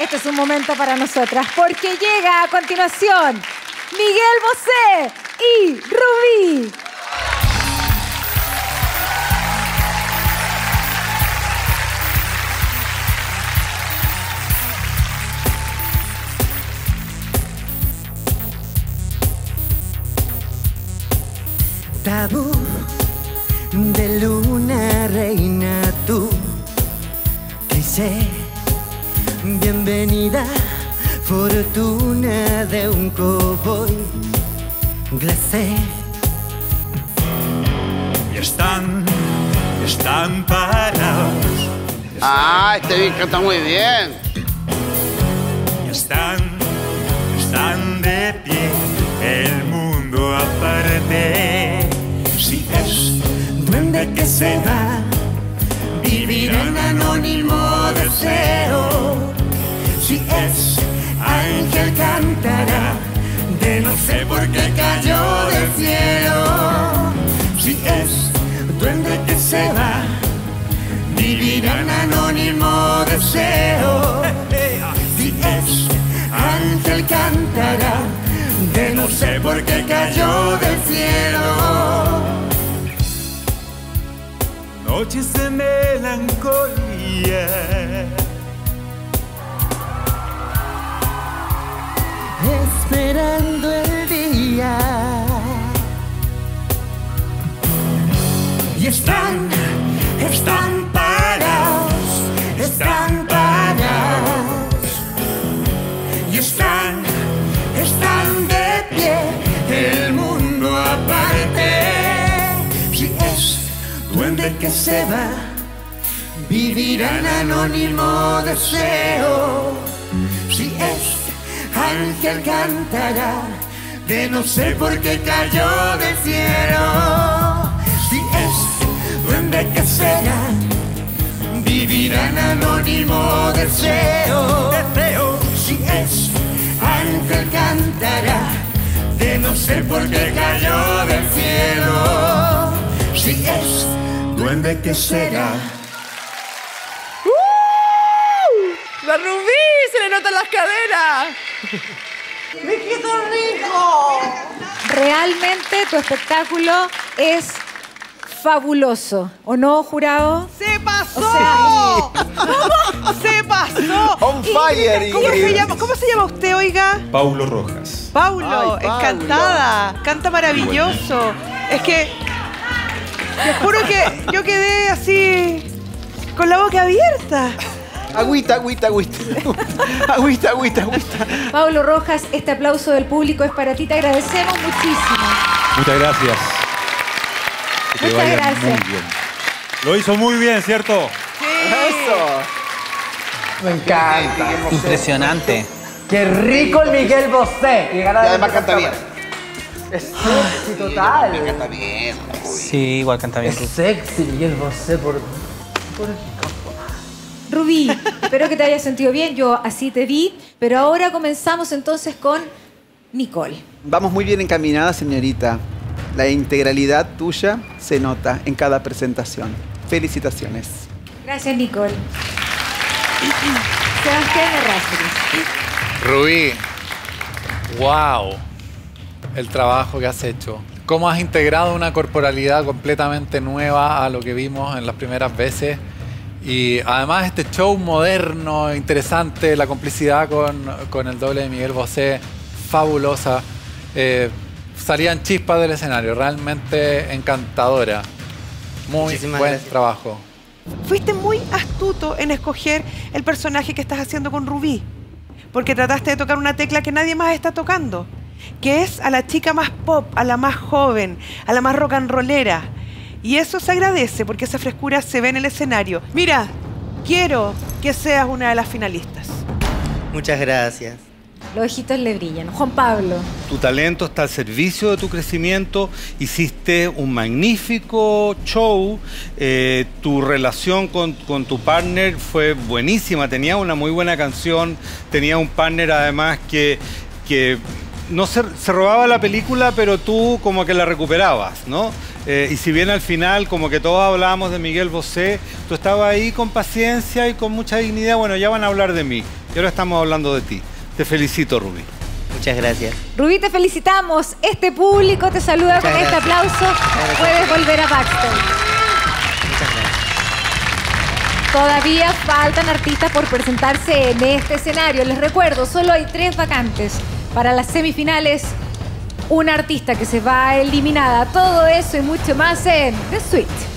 Este es un momento para nosotras, porque llega a continuación Miguel Bosé y Rubí. Tabú de luna, reina tú, Crisé. Bienvenida, fortuna de un cowboy glacé. Y están parados. Ah, este disco está muy bien. Y están de pie, el mundo aparte. Si es duende que se va, vivirá en anónimo deseo. Si es ángel cantará, de no sé por qué cayó del cielo. Si es duende que se va, vivirá en anónimo deseo. Si es ángel cantará, de no sé por qué cayó del cielo. Noches de melancolía, esperando el día. Y están parados, están parados. Y están de pie, el mundo aparte. Si es duende que se va, vivirá en anónimo deseo. Si es ángel cantará, de no sé por qué cayó del cielo. Si es duende que será, vivirá en anónimo deseo. Si es ángel cantará, de no sé por qué cayó del cielo. Si es duende que será. ¡La Rubí! ¡Se le notan las caderas! ¡Me quedo rico! Realmente tu espectáculo es fabuloso. ¿O no, jurado? ¡Se pasó! O sea, ¿cómo? ¡Se pasó! ¡On fire! ¿Cómo se llama usted, oiga? Paulo Rojas. Paulo, encantada. Canta maravilloso. Es que... te juro que yo quedé así, con la boca abierta. Agüita. Paulo Rojas, este aplauso del público es para ti. Te agradecemos muchísimo. Muchas gracias. Muchas gracias. Muy bien. Lo hizo muy bien, ¿cierto? Sí. Eso. Me encanta. Impresionante. Qué rico el Miguel Bosé. Y además canta bien. Es sexy total. Sí, canta bien. Sí, igual canta bien. Es sexy Miguel Bosé por Rubí, espero que te hayas sentido bien. Yo así te vi. Pero ahora comenzamos entonces con Nicole. Vamos muy bien encaminada, señorita. La integralidad tuya se nota en cada presentación. Felicitaciones. Gracias, Nicole. Sebastián Errázuriz. Rubí, wow. El trabajo que has hecho. ¿Cómo has integrado una corporalidad completamente nueva a lo que vimos en las primeras veces? Y además este show moderno, interesante, la complicidad con el doble de Miguel Bosé, fabulosa. Salían chispas del escenario, realmente encantadora. Muchísimas gracias. Buen trabajo. Fuiste muy astuto en escoger el personaje que estás haciendo con Rubí, porque trataste de tocar una tecla que nadie más está tocando, que es a la chica más pop, a la más joven, a la más rock and rollera. Y eso se agradece porque esa frescura se ve en el escenario. Mira, quiero que seas una de las finalistas. Muchas gracias. Los ojitos le brillan. Juan Pablo. Tu talento está al servicio de tu crecimiento. Hiciste un magnífico show. Tu relación con tu partner fue buenísima. Tenía una muy buena canción. Tenía un partner además que no se robaba la película, pero tú como que la recuperabas, ¿no? Y si bien al final como que todos hablábamos de Miguel Bosé, tú estabas ahí con paciencia y con mucha dignidad. Bueno, ya van a hablar de mí. Y ahora estamos hablando de ti. Te felicito, Rubí. Muchas gracias. Rubí, te felicitamos. Este público te saluda con este aplauso. Puedes volver a Baxter. Muchas gracias. Todavía faltan artistas por presentarse en este escenario. Les recuerdo, solo hay 3 vacantes para las semifinales. Una artista que se va eliminada. Todo eso y mucho más en The Switch.